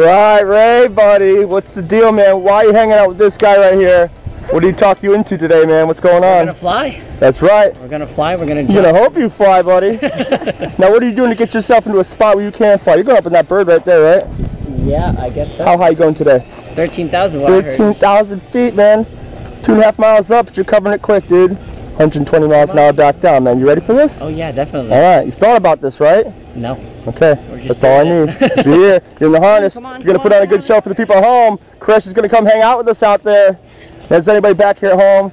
Alright, Ray, buddy. What's the deal, man? Why are you hanging out with this guy right here? What did he talk you into today, man? What's going on? We're gonna fly. That's right. We're gonna fly, we're gonna jump. You're gonna hope you fly, buddy. Now, what are you doing to get yourself into a spot where you can't fly? You're going up in that bird right there, right? Yeah, I guess so. How high are you going today? 13,000, what I heard. 13,000 feet, man. 2.5 miles up, but you're covering it quick, dude. 120 miles an hour back down, man. You ready for this? Oh, yeah, definitely. All right. You thought about this, right? No. Okay. That's all I need. So you're in the harness. Come on, you're going to put on a good show for the people at home. Chris is going to come hang out with us out there. There's anybody back here at home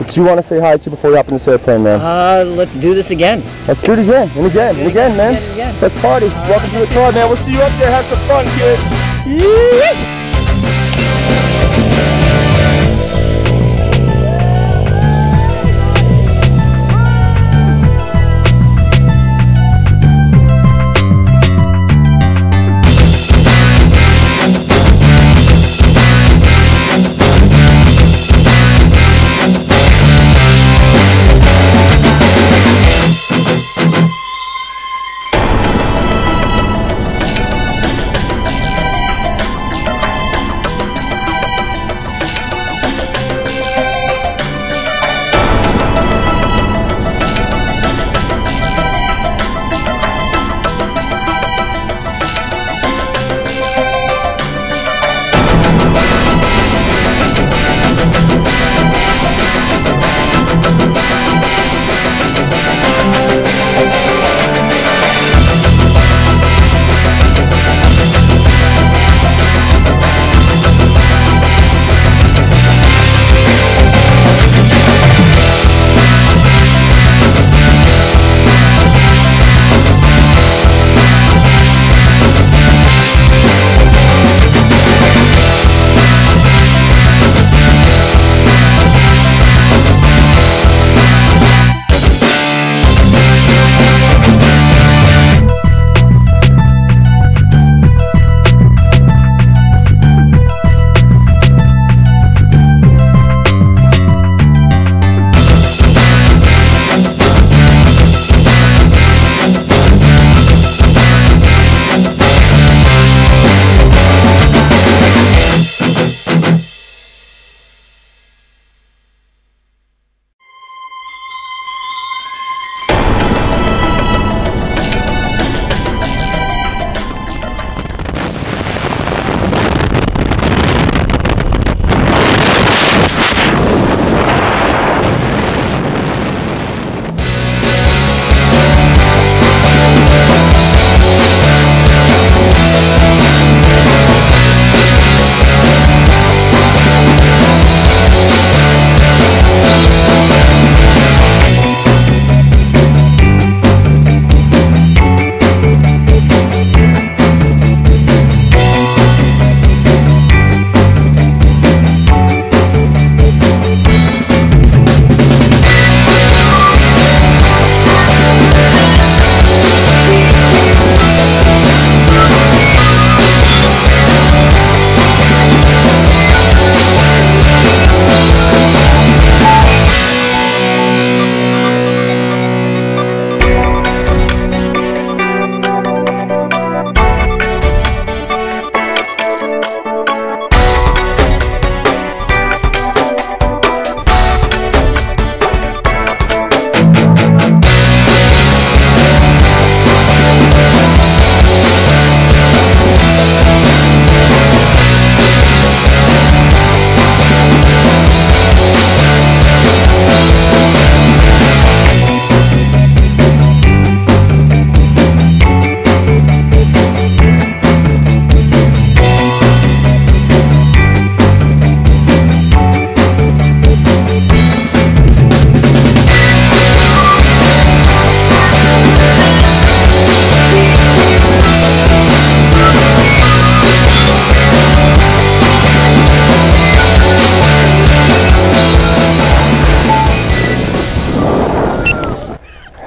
that you want to say hi to before you hop in this airplane, man? Let's do this again. Let's do it again. And again. And again, man. And again. Let's party. Welcome to the club, man. We'll see you up there. Have some fun, kids. Yeah.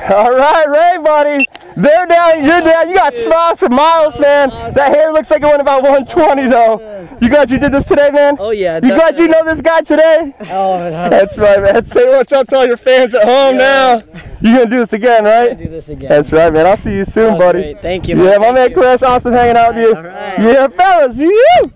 All right, Ray, buddy. They're down, you're down. You got smiles for miles, man. That hair looks like it went about 120, though. You glad you did this today, man? Oh, yeah. You glad you know this guy today? Oh, that's right, man. Say what's up to all your fans at home now. You're going to do this again, right? I'm going to do this again. That's right, man. I'll see you soon, buddy. Great. Thank you, man. Yeah, my man Crash, awesome hanging out with you. All right. Yeah, fellas, you.